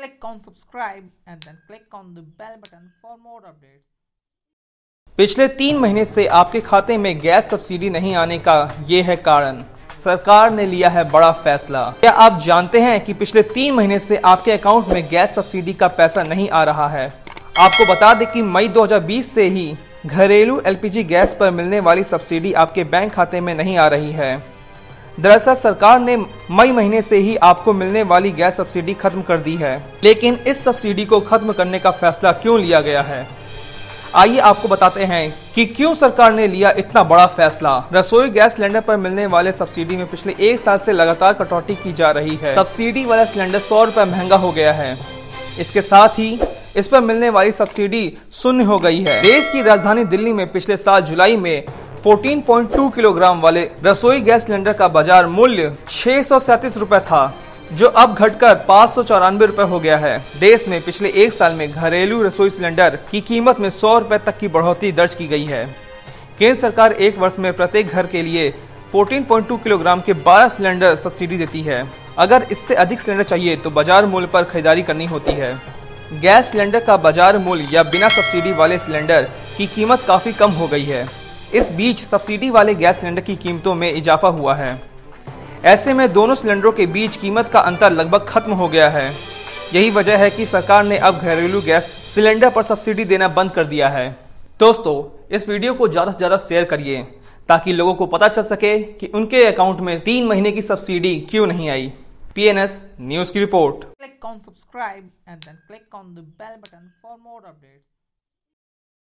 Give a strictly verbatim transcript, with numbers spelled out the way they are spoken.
click on subscribe and then click on the bell button for more updates. पिछले तीन महीने से आपके खाते में गैस सब्सिडी नहीं आने का ये है कारण। सरकार ने लिया है बड़ा फैसला। क्या आप जानते हैं कि पिछले तीन महीने से आपके अकाउंट में गैस सब्सिडी का पैसा नहीं आ रहा है? आपको बता दें कि मई दो हज़ार बीस से ही घरेलू एल पी जी गैस पर मिलने वाली सब्सिडी आपके बैंक खाते में नहीं आ रही है। दरअसल सरकार ने मई महीने से ही आपको मिलने वाली गैस सब्सिडी खत्म कर दी है। लेकिन इस सब्सिडी को खत्म करने का फैसला क्यों लिया गया है? आइए आपको बताते हैं कि क्यों सरकार ने लिया इतना बड़ा फैसला। रसोई गैस सिलेंडर पर मिलने वाले सब्सिडी में पिछले एक साल से लगातार कटौती की जा रही है। सब्सिडी वाला सिलेंडर सौ रुपये महंगा हो गया है। इसके साथ ही इस पर मिलने वाली सब्सिडी शून्य हो गई है। देश की राजधानी दिल्ली में पिछले साल जुलाई में चौदह पॉइंट दो किलोग्राम वाले रसोई गैस सिलेंडर का बाजार मूल्य छह सौ सैंतीस रुपए था, जो अब घटकर पाँच सौ चौरानवे रुपए हो गया है। देश में पिछले एक साल में घरेलू रसोई सिलेंडर की कीमत में सौ रुपए तक की बढ़ोतरी दर्ज की गई है। केंद्र सरकार एक वर्ष में प्रत्येक घर के लिए चौदह पॉइंट दो किलोग्राम के बारह सिलेंडर सब्सिडी देती है। अगर इससे अधिक सिलेंडर चाहिए तो बाजार मूल्य पर खरीदारी करनी होती है। गैस सिलेंडर का बाजार मूल्य या बिना सब्सिडी वाले सिलेंडर की कीमत काफी कम हो गई है। इस बीच सब्सिडी वाले गैस सिलेंडर की कीमतों में इजाफा हुआ है। ऐसे में दोनों सिलेंडरों के बीच कीमत का अंतर लगभग खत्म हो गया है। यही वजह है कि सरकार ने अब घरेलू गैस सिलेंडर पर सब्सिडी देना बंद कर दिया है। दोस्तों, इस वीडियो को ज़्यादा से ज़्यादा शेयर करिए ताकि लोगों को पता चल सके कि उनके अकाउंट में तीन महीने की सब्सिडी क्यों नहीं आई। पी एन एस न्यूज़ की report. Click on subscribe and then click on the bell button for more updates.